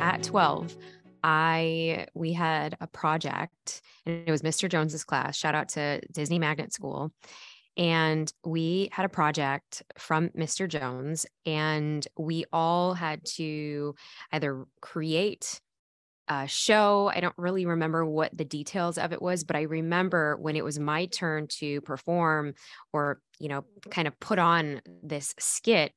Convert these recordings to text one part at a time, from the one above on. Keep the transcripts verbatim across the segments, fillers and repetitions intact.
at twelve, I we had a project, and it was Mister Jones's class. Shout out to Disney Magnet School. And we had a project from Mister Jones, and we all had to either create a show. I don't really remember what the details of it was, but I remember when it was my turn to perform or, you know, kind of put on this skit.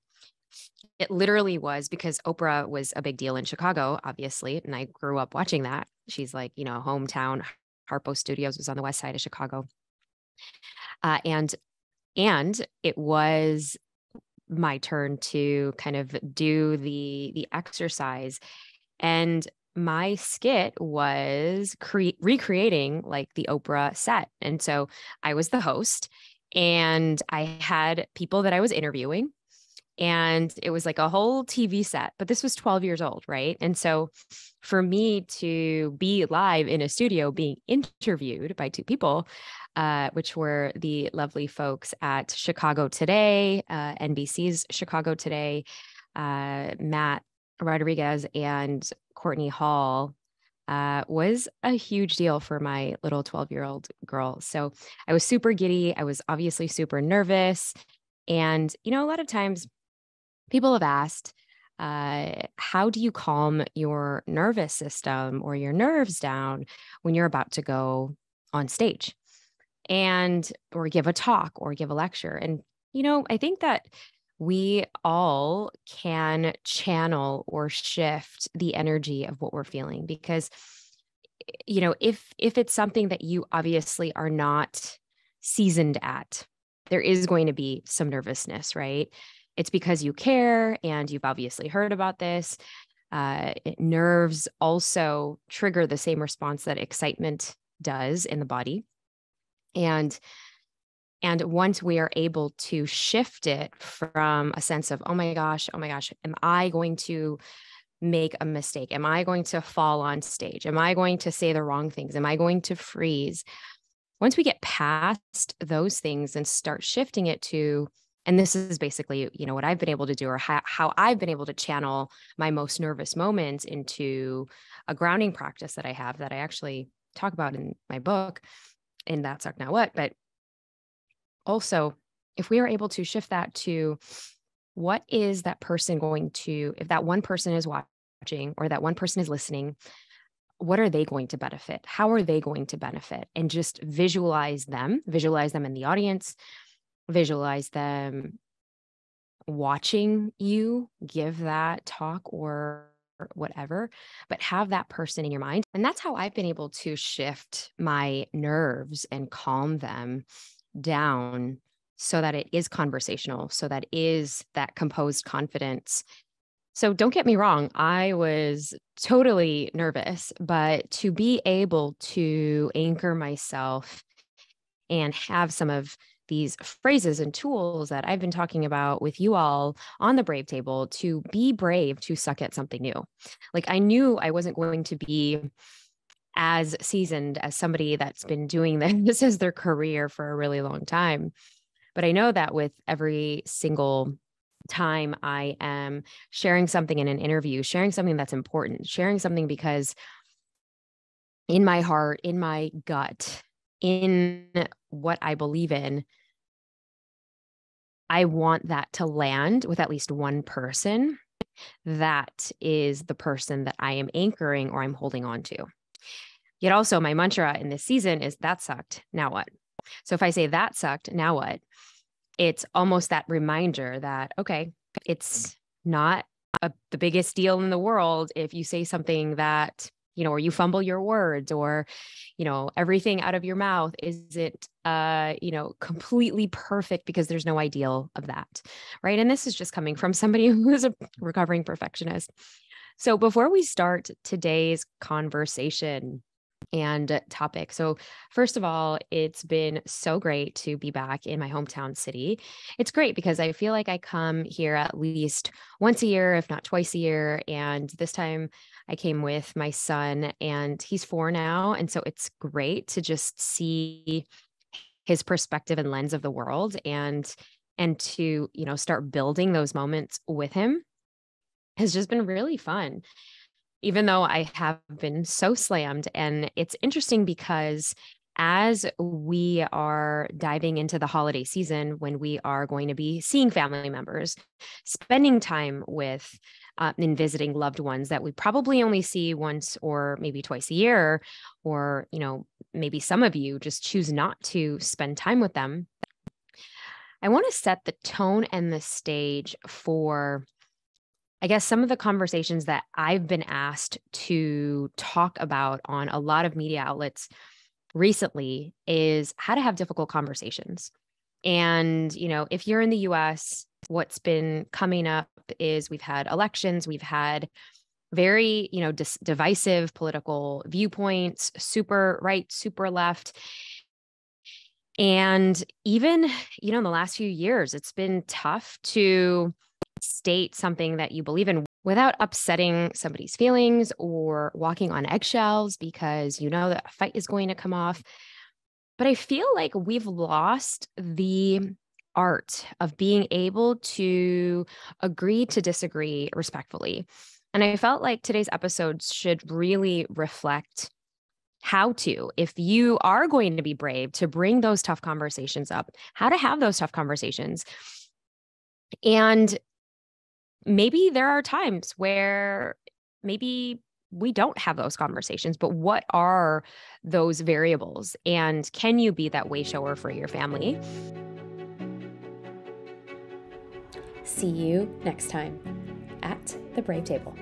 It literally was because Oprah was a big deal in Chicago, obviously. And I grew up watching that. She's like, you know, hometown. Harpo Studios was on the west side of Chicago. Uh, and, and it was my turn to kind of do the, the exercise. And my skit was cre- recreating like the Oprah set. And so I was the host, and I had people that I was interviewing. And it was like a whole T V set, but this was twelve years old, right? And so for me to be live in a studio being interviewed by two people, uh, which were the lovely folks at Chicago Today, uh, N B C's Chicago Today, uh, Matt Rodriguez and Courtney Hall, uh, was a huge deal for my little twelve-year-old girl. So I was super giddy. I was obviously super nervous. And, you know, a lot of times, people have asked, uh, how do you calm your nervous system or your nerves down when you're about to go on stage and or give a talk or give a lecture? And, you know, I think that we all can channel or shift the energy of what we're feeling, because, you know, if if it's something that you obviously are not seasoned at, there is going to be some nervousness, right? It's because you care, and you've obviously heard about this. Uh, nerves also trigger the same response that excitement does in the body. And, and once we are able to shift it from a sense of, oh my gosh, oh my gosh, am I going to make a mistake? Am I going to fall on stage? Am I going to say the wrong things? Am I going to freeze? Once we get past those things and start shifting it to, and this is basically, you know, what I've been able to do, or how, how I've been able to channel my most nervous moments into a grounding practice that I have, that I actually talk about in my book, in That Sucked. Now What? But also, if we are able to shift that to what is that person going to, if that one person is watching or that one person is listening, what are they going to benefit? How are they going to benefit? And just visualize them, visualize them in the audience, visualize them watching you give that talk or whatever, but have that person in your mind. And that's how I've been able to shift my nerves and calm them down so that it is conversational, so that is that composed confidence. So don't get me wrong, I was totally nervous, but to be able to anchor myself and have some of these phrases and tools that I've been talking about with you all on the Brave Table to be brave, to suck at something new. Like, I knew I wasn't going to be as seasoned as somebody that's been doing this, this as their career for a really long time. But I know that with every single time I am sharing something in an interview, sharing something that's important, sharing something because in my heart, in my gut, in what I believe in, I want that to land with at least one person that is the person that I am anchoring or I'm holding on to. Yet also my mantra in this season is that sucked, now what? So if I say that sucked, now what? It's almost that reminder that, okay, it's not a, the biggest deal in the world if you say something that, you know, or you fumble your words, or, you know, everything out of your mouth isn't, uh, you know, completely perfect, because there's no ideal of that, right? And this is just coming from somebody who is a recovering perfectionist. So before we start today's conversation and topic, so first of all, it's been so great to be back in my hometown city. It's great because I feel like I come here at least once a year, if not twice a year, and this time I came with my son, and he's four now. And so it's great to just see his perspective and lens of the world, and, and to, you know, start building those moments with him has just been really fun. even though I have been so slammed. And it's interesting because as we are diving into the holiday season, when we are going to be seeing family members, spending time with uh, and visiting loved ones that we probably only see once or maybe twice a year, or, you know, maybe some of you just choose not to spend time with them. I want to set the tone and the stage for, I guess, some of the conversations that I've been asked to talk about on a lot of media outlets recently is how to have difficult conversations. And, you know, if you're in the U S, what's been coming up is we've had elections, we've had very, you know, dis- divisive political viewpoints, super right, super left. And even, you know, in the last few years, it's been tough to state something that you believe in without upsetting somebody's feelings or walking on eggshells, because you know that a fight is going to come off. But I feel like we've lost the art of being able to agree to disagree respectfully. And I felt like today's episode should really reflect how to, if you are going to be brave to bring those tough conversations up, how to have those tough conversations. And maybe there are times where maybe we don't have those conversations, but what are those variables? And can you be that way shower for your family? See you next time at The Brave Table.